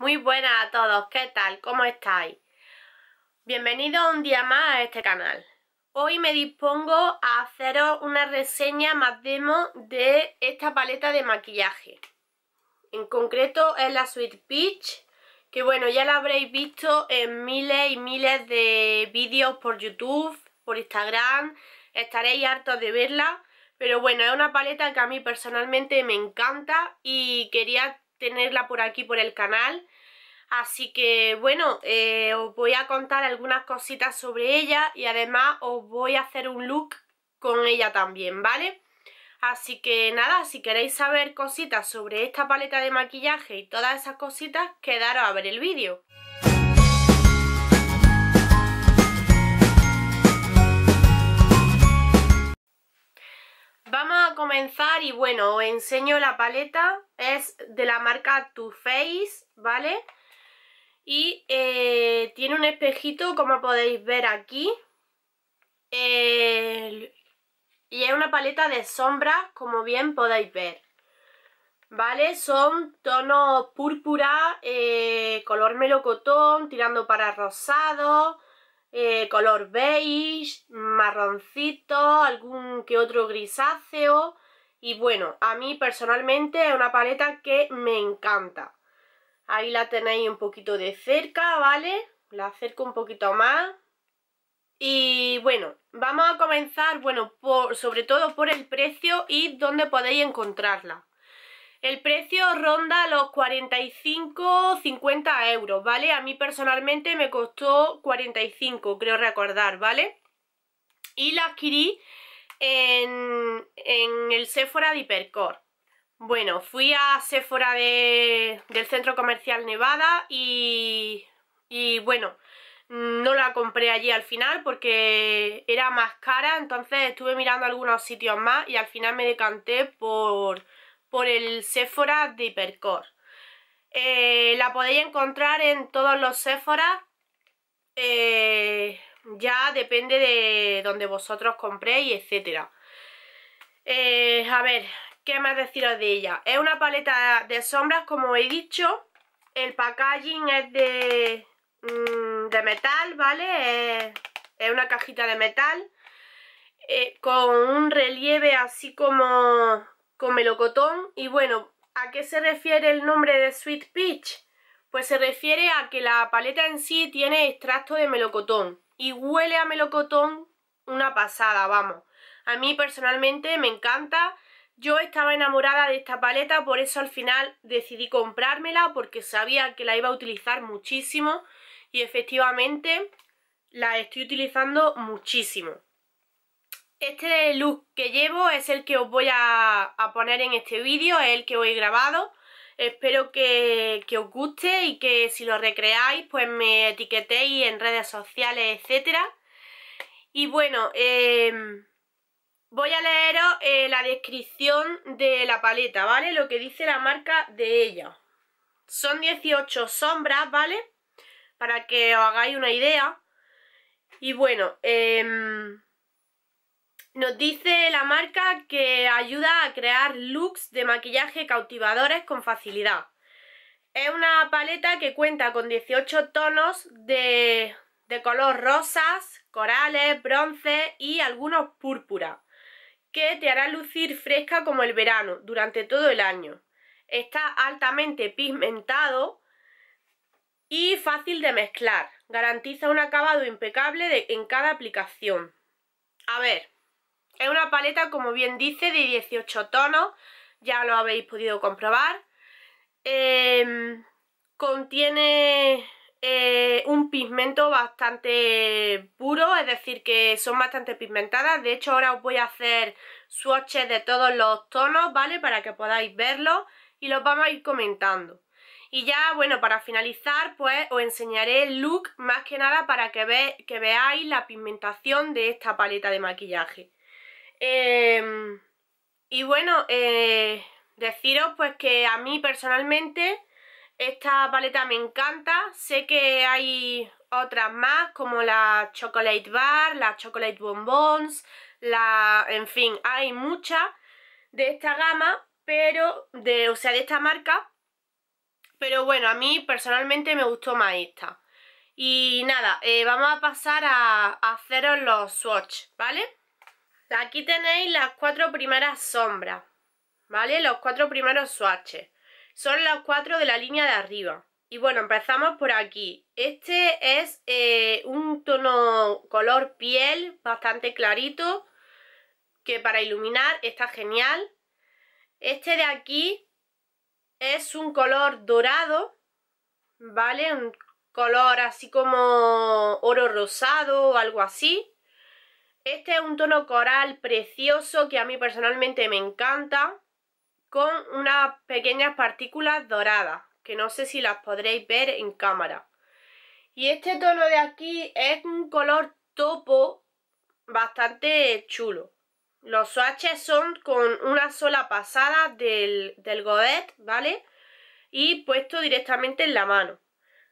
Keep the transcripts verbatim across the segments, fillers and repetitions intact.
Muy buenas a todos, ¿qué tal? ¿Cómo estáis? Bienvenidos un día más a este canal. Hoy me dispongo a haceros una reseña más demo de esta paleta de maquillaje. En concreto es la Sweet Peach, que bueno, ya la habréis visto en miles y miles de vídeos por YouTube, por Instagram, estaréis hartos de verla. Pero bueno, es una paleta que a mí personalmente me encanta y quería tenerla por aquí por el canal. Así que bueno, eh, os voy a contar algunas cositas sobre ella y además os voy a hacer un look con ella también, ¿vale? Así que nada, si queréis saber cositas sobre esta paleta de maquillaje y todas esas cositas, quedaros a ver el vídeo. Vamos a comenzar y bueno, os enseño la paleta. Es de la marca Too Faced, ¿vale? Y eh, tiene un espejito, como podéis ver aquí, eh, y es una paleta de sombras, como bien podéis ver, ¿vale? Son tonos púrpura, eh, color melocotón, tirando para rosado, eh, color beige, marroncito, algún que otro grisáceo. Y bueno, a mí personalmente es una paleta que me encanta. Ahí la tenéis un poquito de cerca, ¿vale? La acerco un poquito más. Y bueno, vamos a comenzar, bueno, por, sobre todo por el precio y dónde podéis encontrarla. El precio ronda los cuarenta y cinco a cincuenta euros, ¿vale? A mí personalmente me costó cuarenta y cinco, creo recordar, ¿vale? Y la adquirí en, en el Sephora de Hipercor. Bueno, fui a Sephora de, del centro comercial Nevada y, y bueno, no la compré allí al final porque era más cara, entonces estuve mirando algunos sitios más y al final me decanté por, por el Sephora de Hipercor. Eh, la podéis encontrar en todos los Sephora, eh, ya depende de donde vosotros compréis, etcétera. Eh, a ver... ¿Qué más deciros de ella? Es una paleta de sombras, como he dicho. El packaging es de, de metal, ¿vale? Es, es una cajita de metal, eh, con un relieve así como con melocotón. Y bueno, ¿a qué se refiere el nombre de Sweet Peach? Pues se refiere a que la paleta en sí tiene extracto de melocotón y huele a melocotón una pasada, vamos. A mí personalmente me encanta. Yo estaba enamorada de esta paleta, por eso al final decidí comprármela porque sabía que la iba a utilizar muchísimo y efectivamente la estoy utilizando muchísimo. Este look que llevo es el que os voy a, a poner en este vídeo, es el que os he grabado. Espero que, que os guste y que si lo recreáis pues me etiquetéis en redes sociales, etcétera. Y bueno... Eh... voy a leeros eh, la descripción de la paleta, ¿vale? Lo que dice la marca de ella. Son dieciocho sombras, ¿vale? Para que os hagáis una idea. Y bueno, eh, nos dice la marca que ayuda a crear looks de maquillaje cautivadores con facilidad. Es una paleta que cuenta con dieciocho tonos de, de color rosas, corales, bronce y algunos púrpura, que te hará lucir fresca como el verano durante todo el año. Está altamente pigmentado y fácil de mezclar. Garantiza un acabado impecable de, en cada aplicación. A ver, es una paleta, como bien dice, de dieciocho tonos. Ya lo habéis podido comprobar. Eh, contiene eh, un pigmento bastante puro, es decir que son bastante pigmentadas. De hecho ahora os voy a hacer swatches de todos los tonos, ¿vale? Para que podáis verlos y los vamos a ir comentando. Y ya bueno, para finalizar pues os enseñaré el look, más que nada para que, ve que veáis la pigmentación de esta paleta de maquillaje. Eh, y bueno, eh, deciros pues que a mí personalmente esta paleta me encanta. Sé que hay otras más como la Chocolate Bar, la Chocolate Bonbons, la... en fin, hay muchas de esta gama, pero de, o sea, de esta marca, pero bueno, a mí personalmente me gustó más esta. Y nada, eh, vamos a pasar a, a haceros los swatch, ¿vale? Aquí tenéis las cuatro primeras sombras, ¿vale? Los cuatro primeros swatches. Son los cuatro de la línea de arriba. Y bueno, empezamos por aquí. Este es eh, un tono color piel bastante clarito, que para iluminar está genial. Este de aquí es un color dorado, ¿vale? Un color así como oro rosado o algo así. Este es un tono coral precioso que a mí personalmente me encanta, con unas pequeñas partículas doradas, que no sé si las podréis ver en cámara. Y este tono de aquí es un color topo bastante chulo. Los swatches son con una sola pasada del, del Godet, ¿vale? Y puesto directamente en la mano.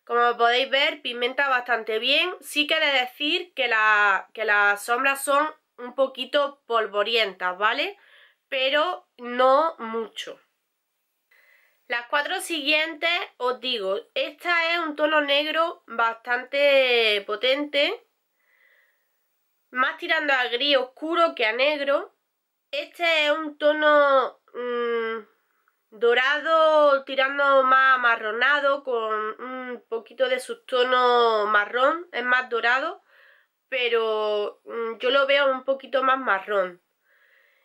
Como podéis ver, pigmenta bastante bien. Sí que he de decir que, la, que las sombras son un poquito polvorientas, ¿vale? Pero no mucho. Las cuatro siguientes, os digo, esta es un tono negro bastante potente, más tirando a gris oscuro que a negro. Este es un tono mmm, dorado tirando más amarronado, con un poquito de subtono marrón. Es más dorado, pero mmm, yo lo veo un poquito más marrón.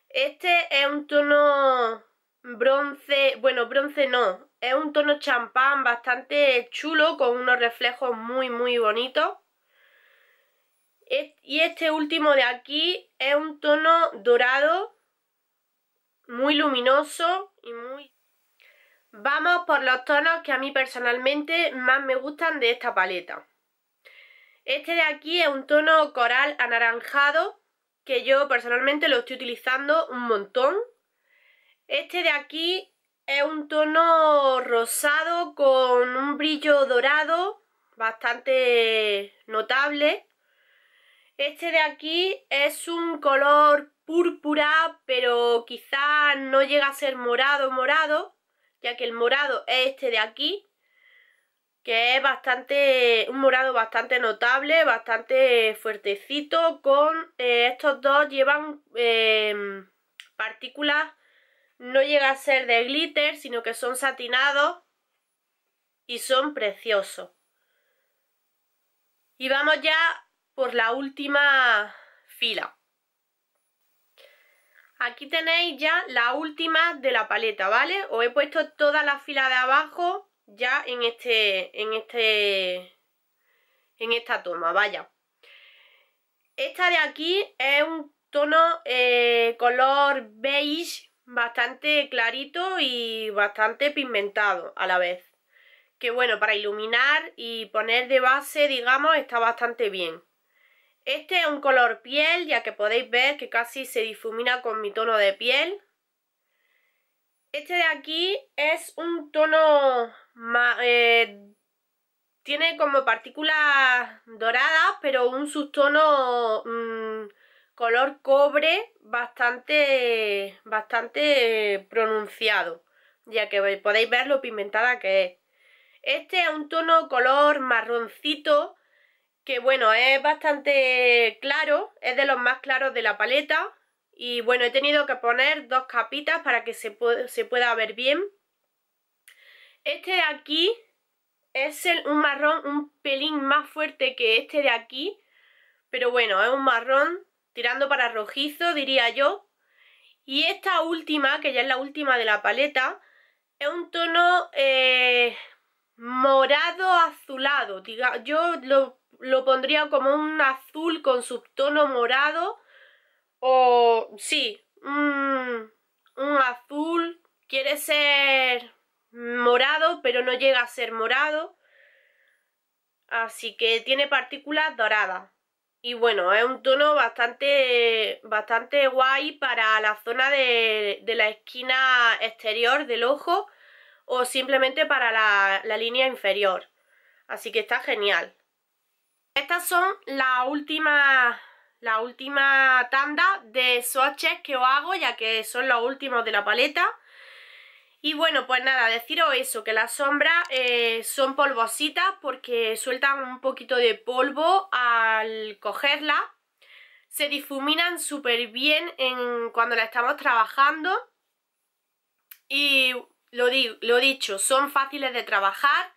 Este es un tono bronce, bueno, bronce no, es un tono champán bastante chulo, con unos reflejos muy muy bonitos. Y este último de aquí es un tono dorado, muy luminoso y muy... Vamos por los tonos que a mí personalmente más me gustan de esta paleta. Este de aquí es un tono coral anaranjado, que yo personalmente lo estoy utilizando un montón. Este de aquí es un tono rosado con un brillo dorado bastante notable. Este de aquí es un color púrpura, pero quizás no llega a ser morado morado, ya que el morado es este de aquí, que es bastante un morado bastante notable, bastante fuertecito, con eh, estos dos llevan eh, partículas, no llega a ser de glitter, sino que son satinados y son preciosos. Y vamos ya por la última fila. Aquí tenéis ya la última de la paleta, ¿vale? Os he puesto toda la fila de abajo ya en este, en este, en esta toma, vaya. Esta de aquí es un tono eh, color beige, bastante clarito y bastante pigmentado a la vez. Que bueno, para iluminar y poner de base, digamos, está bastante bien. Este es un color piel, ya que podéis ver que casi se difumina con mi tono de piel. Este de aquí es un tono... Eh, tiene como partículas doradas, pero un subtono mmm, color cobre bastante, bastante pronunciado, ya que podéis ver lo pigmentada que es. Este es un tono color marroncito, que bueno, es bastante claro, es de los más claros de la paleta. Y bueno, he tenido que poner dos capitas para que se, pu se pueda ver bien. Este de aquí es el, un marrón un pelín más fuerte que este de aquí, pero bueno, es un marrón tirando para rojizo, diría yo. Y esta última, que ya es la última de la paleta, es un tono eh, morado azulado. Diga, yo lo, lo pondría como un azul con subtono morado. O sí, un, un azul, quiere ser morado, pero no llega a ser morado. Así que tiene partículas doradas. Y bueno, es un tono bastante, bastante guay para la zona de, de la esquina exterior del ojo, o simplemente para la, la línea inferior. Así que está genial. Estas son las últimas... La última tanda de swatches que os hago, ya que son los últimos de la paleta. Y bueno, pues nada, deciros eso, que las sombras eh, son polvositas porque sueltan un poquito de polvo al cogerlas. Se difuminan súper bien en, cuando la estamos trabajando. Y lo, di, lo dicho, son fáciles de trabajar,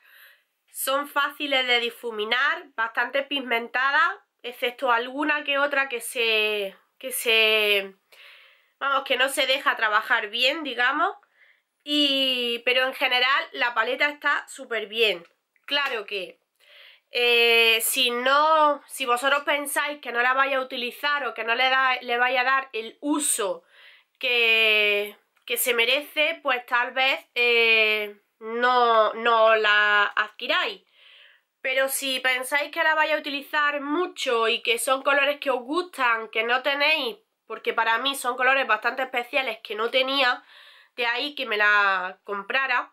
son fáciles de difuminar, bastante pigmentadas, excepto alguna que otra que se... que se... vamos, que no se deja trabajar bien, digamos. Y, pero en general la paleta está súper bien. Claro que eh, si no, si vosotros pensáis que no la vais a utilizar o que no le, da, le vais a dar el uso que, que se merece, pues tal vez eh, no, no la adquiráis. Pero si pensáis que la vais a utilizar mucho y que son colores que os gustan, que no tenéis, porque para mí son colores bastante especiales que no tenía, de ahí que me la comprara,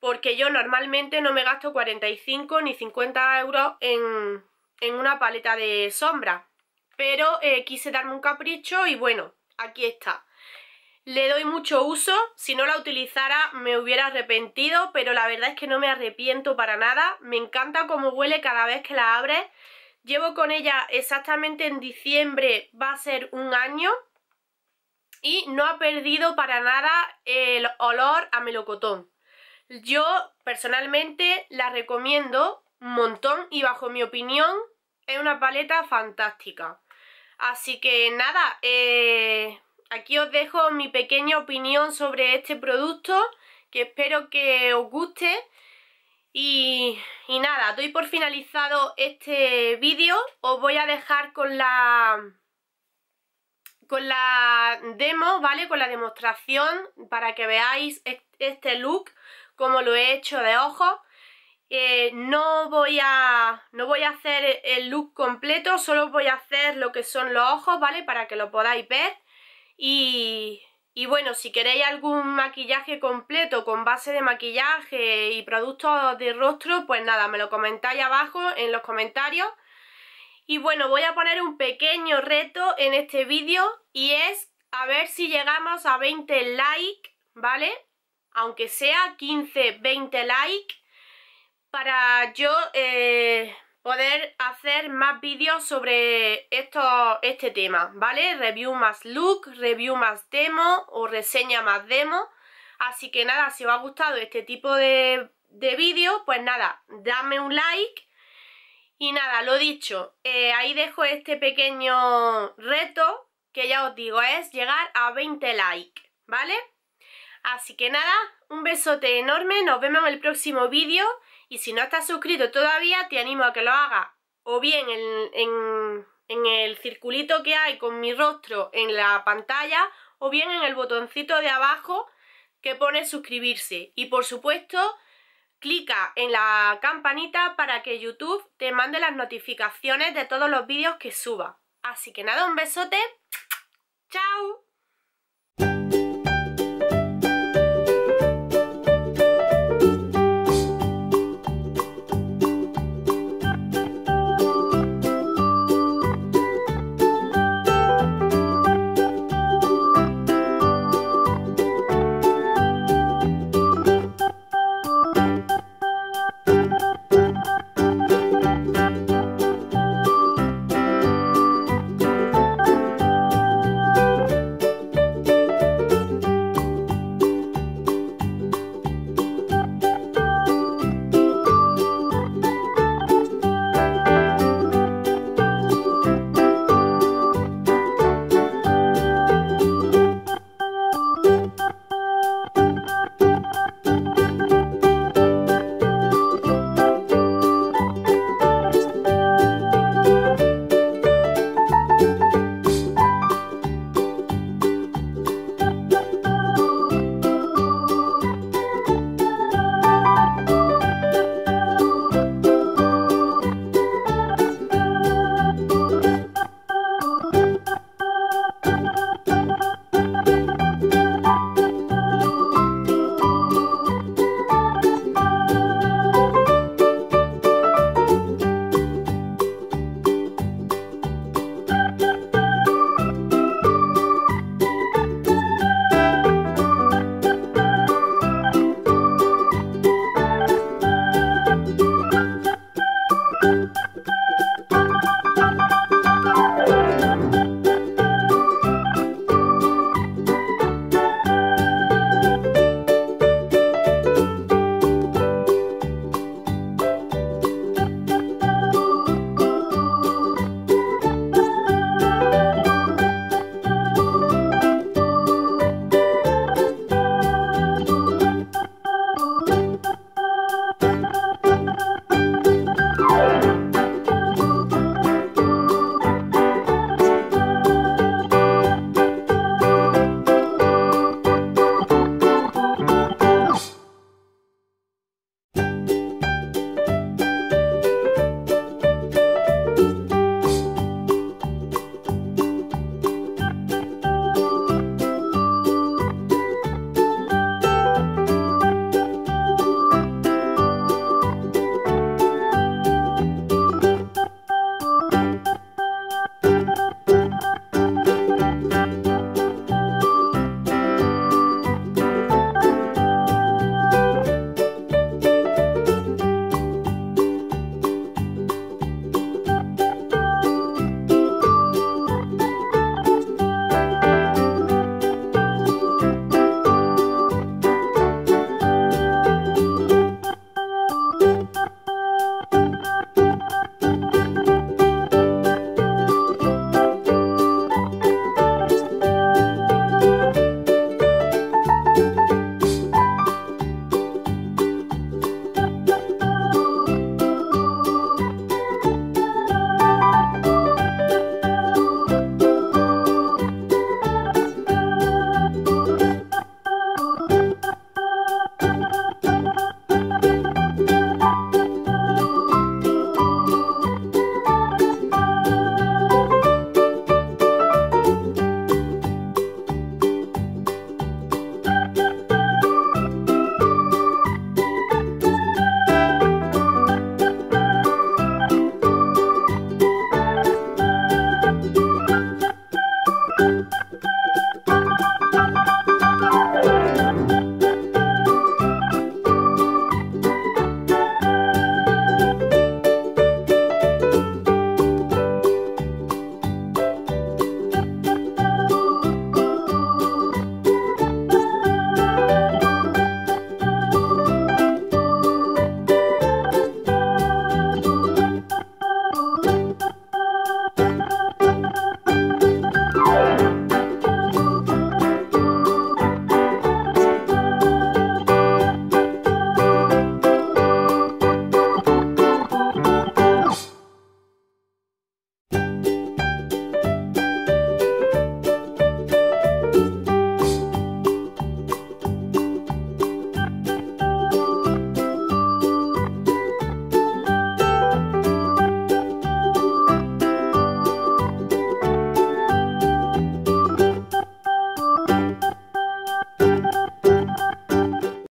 porque yo normalmente no me gasto cuarenta y cinco ni cincuenta euros en, en una paleta de sombra, pero eh, quise darme un capricho y bueno, aquí está. Le doy mucho uso, si no la utilizara me hubiera arrepentido, pero la verdad es que no me arrepiento para nada. Me encanta cómo huele cada vez que la abres. Llevo con ella exactamente, en diciembre va a ser un año. Y no ha perdido para nada el olor a melocotón. Yo personalmente la recomiendo un montón y bajo mi opinión es una paleta fantástica. Así que nada, eh, aquí os dejo mi pequeña opinión sobre este producto, que espero que os guste. Y, y nada, doy por finalizado este vídeo. Os voy a dejar con la... con la demo, ¿vale? Con la demostración para que veáis este look, como lo he hecho de ojos. Eh, no voy a no voy a hacer el look completo, solo voy a hacer lo que son los ojos, ¿vale? Para que lo podáis ver. Y, y bueno, si queréis algún maquillaje completo con base de maquillaje y productos de rostro, pues nada, me lo comentáis abajo en los comentarios. Y bueno, voy a poner un pequeño reto en este vídeo y es a ver si llegamos a veinte likes, ¿vale? Aunque sea quince, veinte likes, para yo eh, poder hacer más vídeos sobre esto, este tema, ¿vale? Review más look, review más demo o reseña más demo. Así que nada, si os ha gustado este tipo de, de vídeo, pues nada, dame un like. Y nada, lo dicho, eh, ahí dejo este pequeño reto, que ya os digo, es llegar a veinte likes, ¿vale? Así que nada, un besote enorme, nos vemos en el próximo vídeo. Y si no estás suscrito todavía, te animo a que lo hagas o bien en, en, en el circulito que hay con mi rostro en la pantalla, o bien en el botoncito de abajo que pone suscribirse. Y por supuesto... clica en la campanita para que YouTube te mande las notificaciones de todos los vídeos que suba. Así que nada, un besote. ¡Chao!